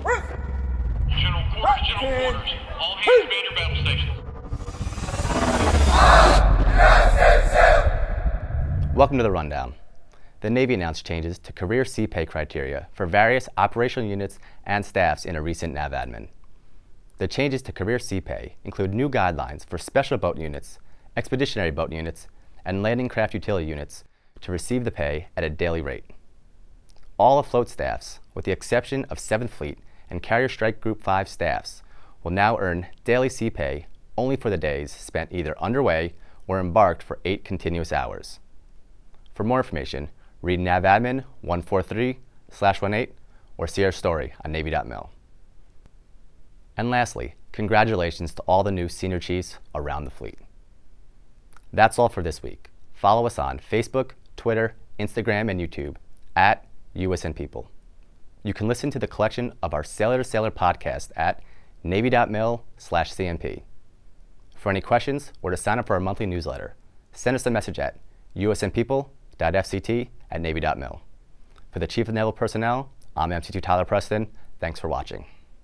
General quarters, general quarters. All hands man your battle stations. Welcome to the rundown. The Navy announced changes to Career C pay criteria for various operational units and staffs in a recent NAVADMIN. The changes to Career C pay include new guidelines for special boat units, expeditionary boat units, and landing craft utility units to receive the pay at a daily rate. All afloat staffs, with the exception of 7th Fleet and Carrier Strike Group 5 staffs, will now earn daily sea pay only for the days spent either underway or embarked for 8 continuous hours. For more information, read NAVADMIN 143/18 or see our story on Navy.mil. And lastly, congratulations to all the new senior chiefs around the fleet. That's all for this week. Follow us on Facebook, Twitter, Instagram, and YouTube at USN People. You can listen to the collection of our Sailor to Sailor podcast at navy.mil/cmp. For any questions or to sign up for our monthly newsletter, send us a message at usnpeople.fct@navy.mil. For the Chief of Naval Personnel, I'm MC2 Tyler Preston. Thanks for watching.